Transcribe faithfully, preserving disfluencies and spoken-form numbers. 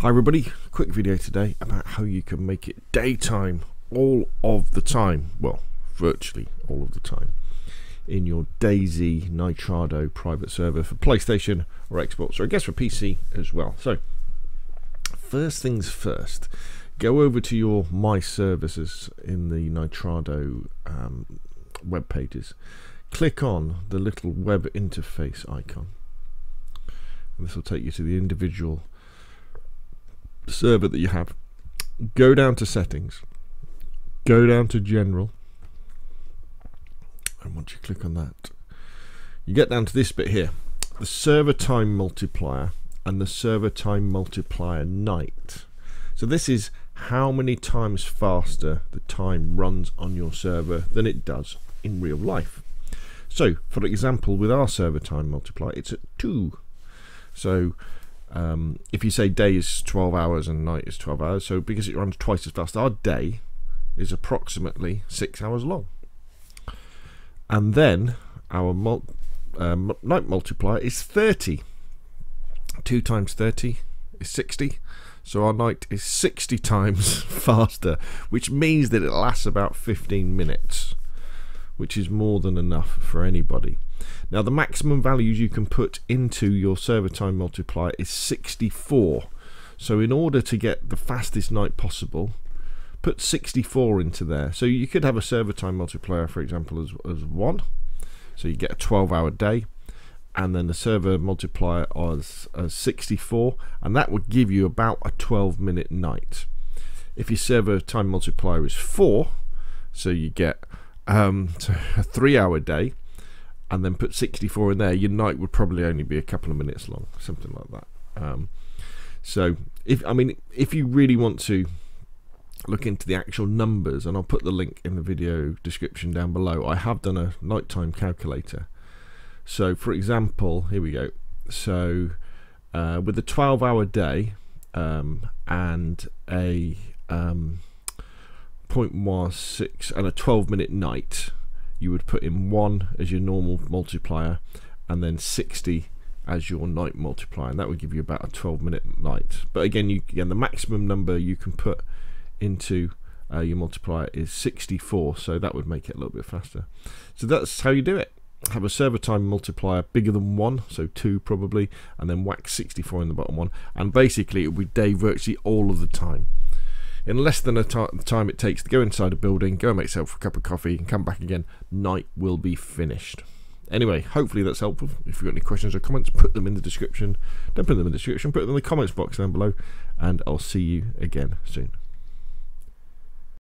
Hi everybody, quick video today about how you can make it daytime all of the time, well virtually all of the time, in your DayZ Nitrado private server for PlayStation or Xbox, or I guess for P C as well. So first things first, go over to your My Services in the Nitrado um, web pages, click on the little web interface icon, and this will take you to the individual server that you have. Go down to settings, go down to general, and once you click on that, you get down to this bit here, the server time multiplier and the server time multiplier night. So this is how many times faster the time runs on your server than it does in real life. So for example, with our server time multiplier, it's at two. So Um, if you say day is twelve hours and night is twelve hours, so because it runs twice as fast, our day is approximately six hours long. And then our mul uh, night multiplier is thirty. two times thirty is sixty. So our night is sixty times faster, which means that it lasts about fifteen minutes, which is more than enough for anybody. Now the maximum values you can put into your server time multiplier is sixty-four. So in order to get the fastest night possible, put sixty-four into there. So you could have a server time multiplier, for example, as, as one. So you get a twelve hour day, and then the server multiplier as, as sixty-four, and that would give you about a twelve minute night. If your server time multiplier is four, so you get um, a three hour day, and then put sixty-four in there, your night would probably only be a couple of minutes long, something like that. Um, so, if I mean, if you really want to look into the actual numbers, and I'll put the link in the video description down below, I have done a nighttime calculator. So, for example, here we go. So, uh, with a twelve hour day um, and a um, zero point one six and a twelve minute night, you would put in one as your normal multiplier and then sixty as your night multiplier, and that would give you about a twelve minute night. But again, you again the maximum number you can put into uh, your multiplier is sixty-four, so that would make it a little bit faster. So that's how you do it. Have a server time multiplier bigger than one, so two probably, and then whack sixty-four in the bottom one, and basically it will be day virtually all of the time. In less than the time it takes to go inside a building, go and make yourself a cup of coffee and come back again, night will be finished. Anyway, hopefully that's helpful. If you've got any questions or comments, put them in the description. Don't put them in the description, put them in the comments box down below, and I'll see you again soon.